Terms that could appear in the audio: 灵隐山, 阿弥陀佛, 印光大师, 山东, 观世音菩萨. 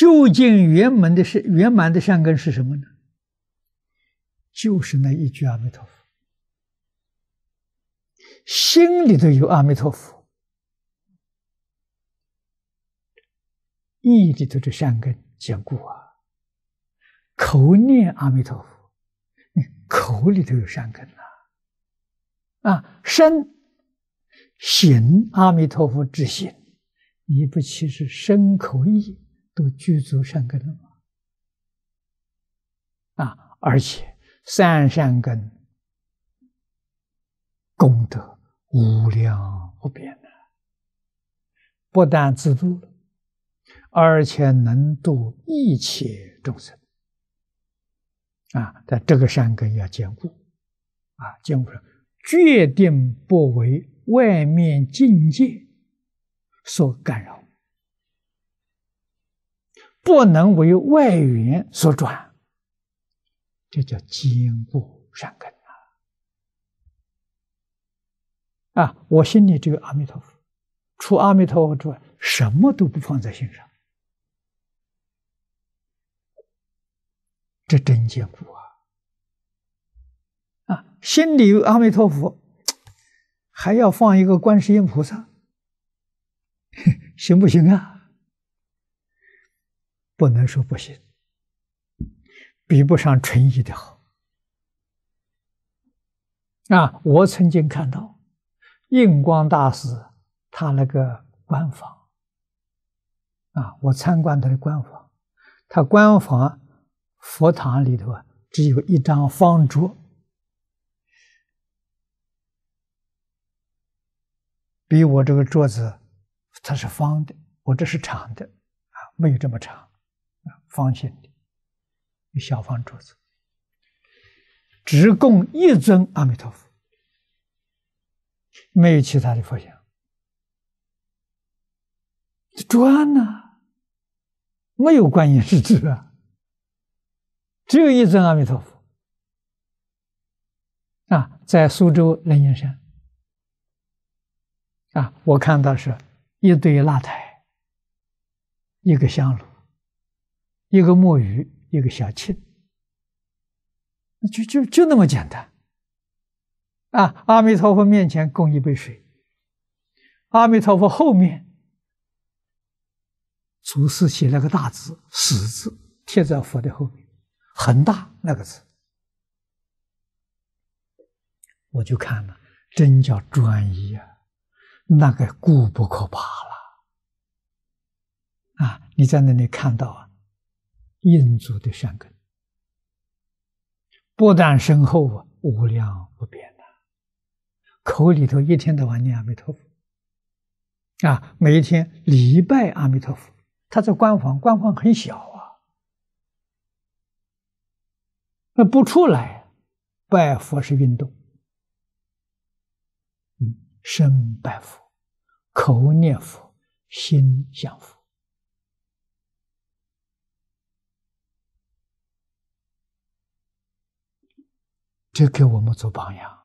究竟圆满的善根是什么呢？就是那一句阿弥陀佛。心里头有阿弥陀佛，意里头的善根坚固啊。口念阿弥陀佛，你口里头有善根啊。身行阿弥陀佛之行，你不其实身口意都具足善根了吗？而且三善根功德无量无边的，不但自度了，而且能度一切众生。但这个善根要坚固，坚固上决定不为外面境界所干扰，不能为外缘所转，这叫坚固善根。我心里只有阿弥陀佛，除阿弥陀佛之外，什么都不放在心上，这真坚固啊！心里有阿弥陀佛，还要放一个观世音菩萨，行不行啊？不能说不行，比不上纯一的好。我曾经看到印光大师他那个官房，我参观他的官房，他官房佛堂里头只有一张方桌，比我这个桌子它是方的，我这是长的，没有这么长，方形的有小方桌子，只供一尊阿弥陀佛，没有其他的佛像，专没有观音是指只有一尊阿弥陀佛。在苏州灵隐山，我看到是一堆蜡台，一个香炉，一个木鱼，一个小磬，就那么简单。阿弥陀佛面前供一杯水，阿弥陀佛后面祖师写了个大字“死”字，贴在佛的后面，很大那个字。我就看了，真叫专一啊！那个固不可拔了。你在那里看到印足的善根，不但深厚无量无边。口里头一天到晚念阿弥陀佛，每一天礼拜阿弥陀佛。他在官房很小那不出来拜佛是运动，身拜佛，口念佛，心想佛。这给我们做榜样。